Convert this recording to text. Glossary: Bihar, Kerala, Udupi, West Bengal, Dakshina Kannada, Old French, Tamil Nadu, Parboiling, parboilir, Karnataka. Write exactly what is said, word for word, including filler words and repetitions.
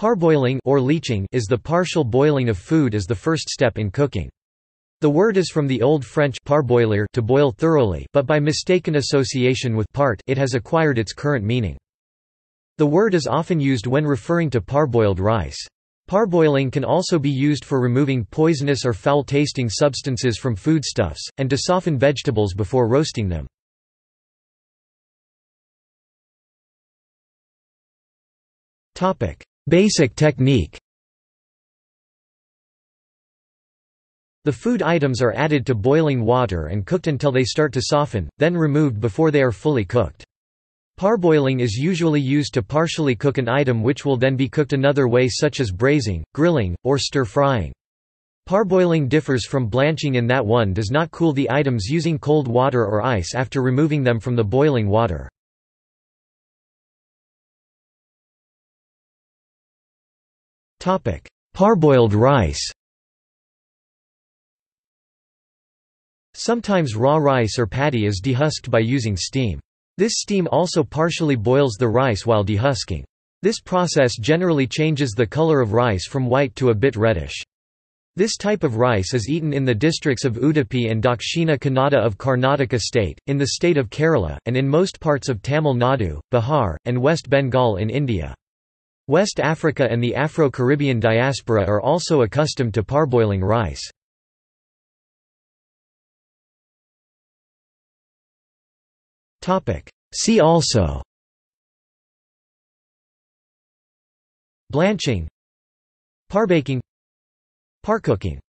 Parboiling or leaching is the partial boiling of food as the first step in cooking. The word is from the Old French parboilir, to boil thoroughly, but by mistaken association with part it has acquired its current meaning. The word is often used when referring to parboiled rice. Parboiling can also be used for removing poisonous or foul-tasting substances from foodstuffs, and to soften vegetables before roasting them. Basic technique. The food items are added to boiling water and cooked until they start to soften, then removed before they are fully cooked. Parboiling is usually used to partially cook an item which will then be cooked another way, such as braising, grilling, or stir-frying. Parboiling differs from blanching in that one does not cool the items using cold water or ice after removing them from the boiling water. Parboiled rice. Sometimes raw rice or paddy is dehusked by using steam. This steam also partially boils the rice while dehusking. This process generally changes the color of rice from white to a bit reddish. This type of rice is eaten in the districts of Udupi and Dakshina Kannada of Karnataka state, in the state of Kerala, and in most parts of Tamil Nadu, Bihar, and West Bengal in India. West Africa and the Afro-Caribbean diaspora are also accustomed to parboiling rice. See also: blanching, parbaking, parcooking.